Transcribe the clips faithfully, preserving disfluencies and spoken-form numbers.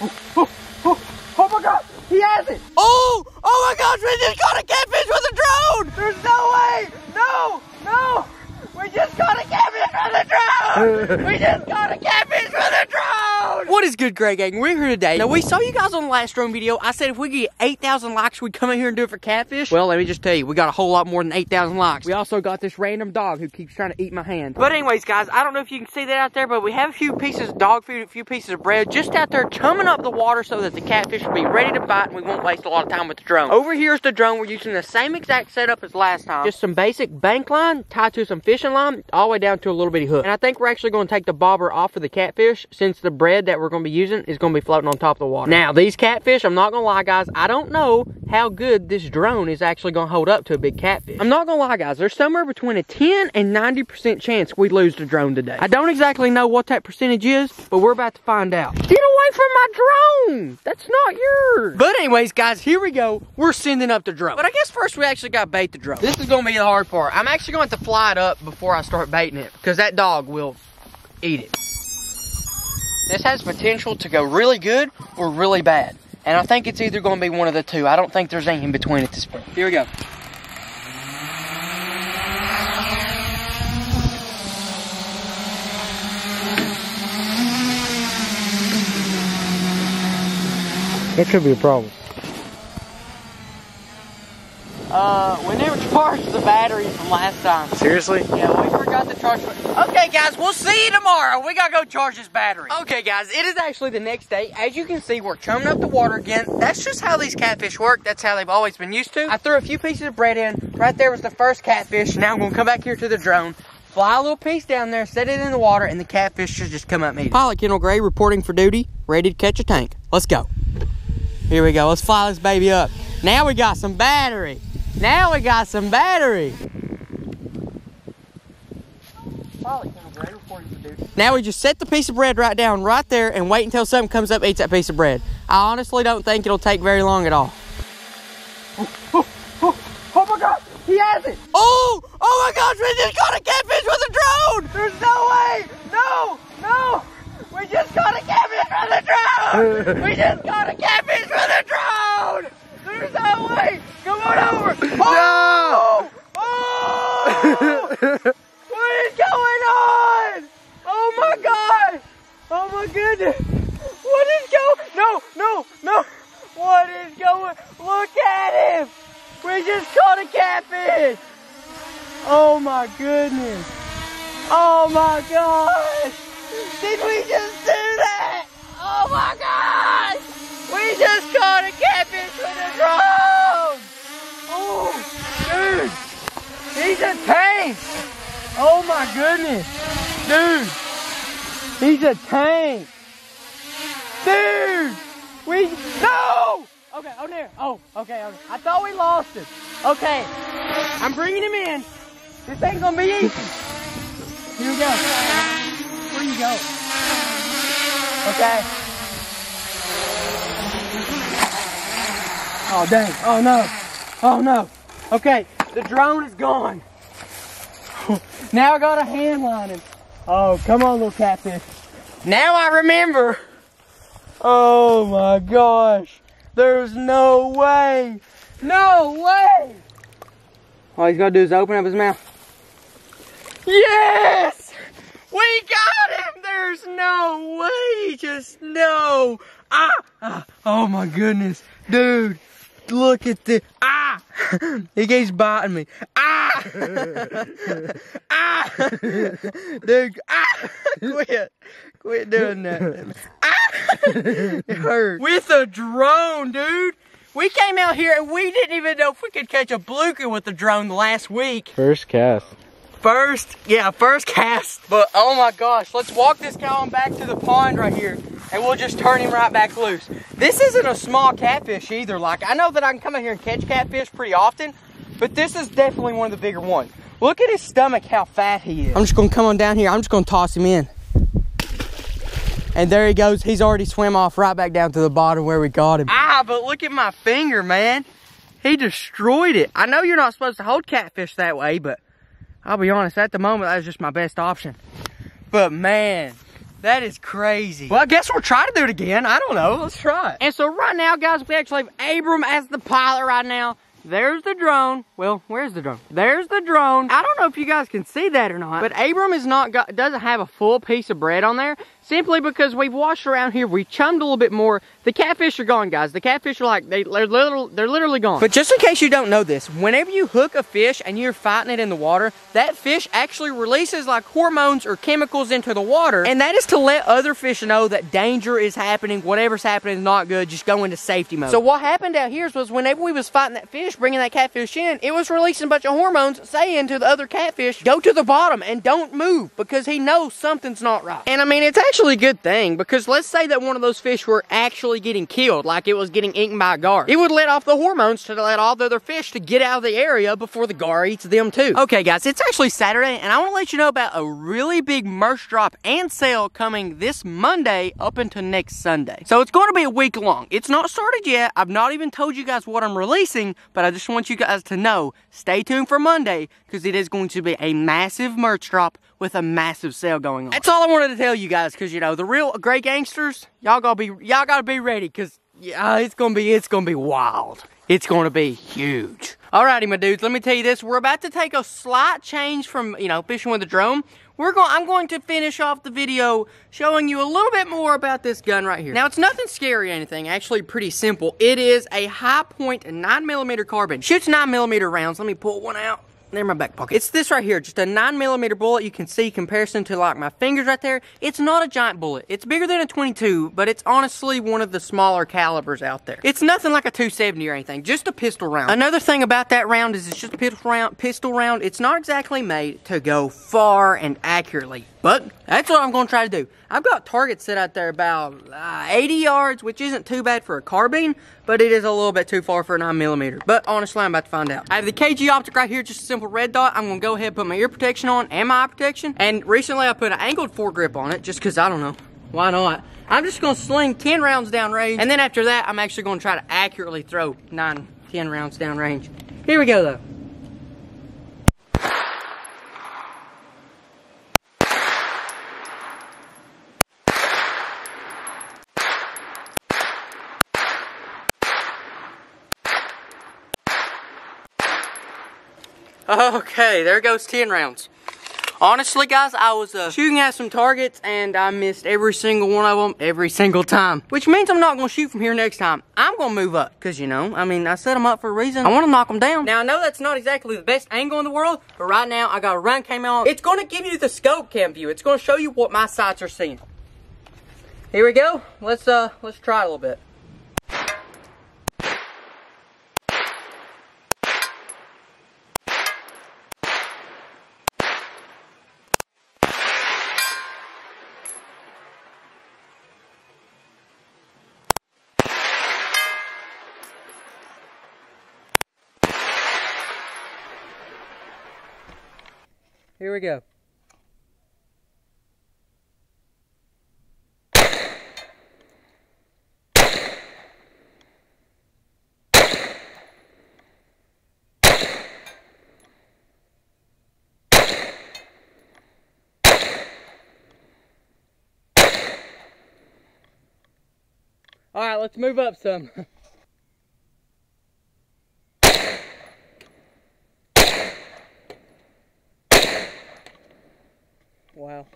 Oh, oh, oh, oh my God, he has it! Oh, oh my gosh, we just caught a catfish with a drone! There's no way! No, no! We just caught a catfish with a drone! We just caught a catfish with a drone! What is good, Gray Gang? We're here today. Now, we saw you guys on the last drone video. I said if we could get eight thousand likes, we'd come in here and do it for catfish. Well, let me just tell you, we got a whole lot more than eight thousand likes. We also got this random dog who keeps trying to eat my hand. But anyways, guys, I don't know if you can see that out there, but we have a few pieces of dog food, a few pieces of bread just out there chumming up the water so that the catfish will be ready to bite and we won't waste a lot of time with the drone. Over here is the drone. We're using the same exact setup as last time. Just some basic bank line tied to some fishing line all the way down to a little bitty hook. And I think we're actually going to take the bobber off of the catfish since the bread that we're going to be using is going to be floating on top of the water. Now, these catfish, I'm not going to lie, guys, I don't know how good this drone is actually going to hold up to a big catfish. I'm not going to lie, guys, there's somewhere between a ten and ninety percent chance we lose the drone today. I don't exactly know what that percentage is, but we're about to find out. Get away from my drone! That's not yours! But anyways, guys, here we go. We're sending up the drone. But I guess first we actually got to bait the drone. This is going to be the hard part. I'm actually going to have to fly it up before I start baiting it because that dog will eat it. This has potential to go really good or really bad. And I think it's either going to be one of the two. I don't think there's anything in between at this point. Here we go. That could be a problem. Uh, we never charged the battery from last time. Seriously? Yeah, we forgot to charge it. Okay, guys, we'll see you tomorrow. We gotta go charge this battery. Okay, guys, it is actually the next day. As you can see, we're chumming up the water again. That's just how these catfish work. That's how they've always been used to. I threw a few pieces of bread in. Right there was the first catfish. Now I'm gonna come back here to the drone, fly a little piece down there, set it in the water, and the catfish should just come up and eat it. Pilot Kendall Gray reporting for duty, ready to catch a tank. Let's go. Here we go. Let's fly this baby up. Now we got some battery. Now we got some battery. Now we just set the piece of bread right down right there and wait until something comes up and eats that piece of bread. I honestly don't think it'll take very long at all. Oh, oh, oh, oh my God, he has it. Oh, oh my gosh, we just caught a catfish with a drone. There's no way, no, no. We just caught a catfish with a drone. We just caught a catfish with a drone. There's no way! Come on over! Oh! No! Oh! What is going on? Oh my God! Oh my goodness! What is going? No! No! No! What is going? Look at him! We just caught a catfish! Oh my goodness! Oh my gosh! Did we just do that? Oh my gosh! We just caught a catfish with a drone! Oh, dude! He's a tank! Oh my goodness! Dude! He's a tank! Dude! We... No! Okay, oh there. Oh, okay, okay. I thought we lost him. Okay. I'm bringing him in. This ain't gonna be easy. Here we go. Where you go? Okay. Oh, dang. Oh, no. Oh, no. Okay. The drone is gone. Now I got to hand line him. Oh, come on, little catfish. Now I remember. Oh, my gosh. There's no way. No way. All he's got to do is open up his mouth. Yes! We got him! There's no way. Just no. Ah! Ah. Oh, my goodness. Dude. Look at this. Ah! He keeps biting me. Ah! Ah! Dude, ah! Quit. Quit doing that. Ah! It hurt. With a drone, dude. We came out here and we didn't even know if we could catch a bluegill with the drone last week. First cast. First, yeah, first cast. But oh my gosh, let's walk this guy on back to the pond right here. And we'll just turn him right back loose. This isn't a small catfish either. Like, I know that I can come out here and catch catfish pretty often, but this is definitely one of the bigger ones. Look at his stomach, how fat he is. I'm just gonna come on down here. I'm just gonna toss him in. And there he goes. He's already swam off right back down to the bottom where we got him. Ah, but look at my finger, man. He destroyed it. I know you're not supposed to hold catfish that way, but I'll be honest, at the moment, that was just my best option. But man, That is crazy. Well, I guess we'll try to do it again. I don't know. Let's try it. And so right now, guys, we actually have Abram as the pilot right now. There's the drone. Well, where's the drone? There's the drone. I don't know if you guys can see that or not, but Abram is not got, doesn't have a full piece of bread on there, simply because we've washed around here. We chummed a little bit more. The catfish are gone, guys. The catfish are like, they, they're, little, they're literally gone. But just in case you don't know this, whenever you hook a fish and you're fighting it in the water, that fish actually releases like hormones or chemicals into the water. And that is to let other fish know that danger is happening. Whatever's happening is not good. Just go into safety mode. So what happened out here was whenever we was fighting that fish, bringing that catfish in, it was releasing a bunch of hormones saying to the other catfish, go to the bottom and don't move, because he knows something's not right. And I mean, it's actually a good thing, because let's say that one of those fish were actually getting killed, like it was getting eaten by a gar. It would let off the hormones to let all the other fish to get out of the area before the gar eats them too. Okay guys, it's actually Saturday, and I want to let you know about a really big merch drop and sale coming this Monday up until next Sunday. So it's going to be a week long. It's not started yet. I've not even told you guys what I'm releasing, but I just want you guys to know, stay tuned for Monday, because it is going to be a massive merch drop with a massive sale going on. That's all I wanted to tell you guys, because you know, the real Gray Gangsters, y'all gotta be, y'all gotta be ready, cause yeah, it's gonna be, it's gonna be wild. It's gonna be huge. Alrighty, my dudes, let me tell you this. We're about to take a slight change from, you know, fishing with a drone. We're going, I'm going to finish off the video showing you a little bit more about this gun right here. Now, it's nothing scary or anything, actually pretty simple. It is a high point nine millimeter carbon. Shoots nine millimeter rounds. Let me pull one out. They're in my back pocket. It's this right here, just a nine millimeter bullet. You can see comparison to like my fingers right there. It's not a giant bullet. It's bigger than a twenty-two, but it's honestly one of the smaller calibers out there. It's nothing like a two seventy or anything, just a pistol round. Another thing about that round is it's just a pistol round. Pistol round. It's not exactly made to go far and accurately, but that's what I'm going to try to do. I've got targets set out there about uh, eighty yards, which isn't too bad for a carbine, but it is a little bit too far for a nine millimeter. But honestly, I'm about to find out. I have the K G optic right here, just a simple red dot. I'm going to go ahead and put my ear protection on and my eye protection. And recently, I put an angled foregrip on it, just because, I don't know, why not? I'm just going to sling ten rounds downrange, and then after that, I'm actually going to try to accurately throw nine, ten rounds downrange. Here we go, though. Okay, there goes ten rounds. Honestly, guys, I was uh, shooting at some targets, and I missed every single one of them every single time, which means I'm not going to shoot from here next time. I'm going to move up, because, you know, I mean, I set them up for a reason. I want to knock them down. Now, I know that's not exactly the best angle in the world, but right now, I got a run cam on. It's going to give you the scope cam view. It's going to show you what my sights are seeing. Here we go. Let's, uh, let's try it a little bit. Here we go. All right, let's move up some. Wow.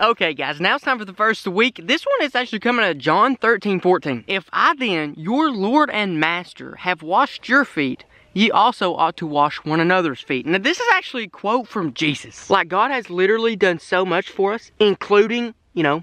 Okay, guys, now it's time for the first week. This one is actually coming out of John thirteen fourteen. If I then, your Lord and Master, have washed your feet, ye also ought to wash one another's feet. Now, this is actually a quote from Jesus. Like, God has literally done so much for us, including, you know,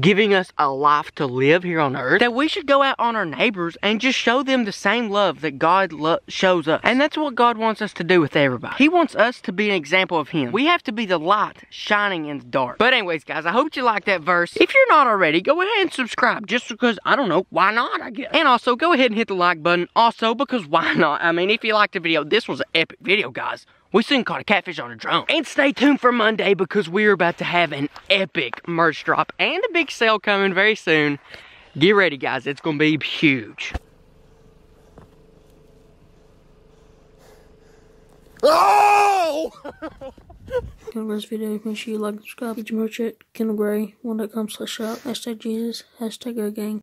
giving us a life to live here on earth, that we should go out on our neighbors and just show them the same love that God lo shows us. And that's what God wants us to do with everybody. He wants us to be an example of Him. We have to be the light shining in the dark. But anyways, guys, I hope you liked that verse. If you're not already, go ahead and subscribe, just because, I don't know, why not, I guess. And also, go ahead and hit the like button, also because why not? I mean, if you liked the video, this was an epic video, guys. We soon caught a catfish on a drone. And stay tuned for Monday, because we're about to have an epic merch drop and a big sale coming very soon. Get ready, guys. It's going to be huge. Oh! Kendall's video, make sure you like and subscribe to my channel, kendall gray one dot com slash shop, hashtag Jesus, hashtag GRAYGANG.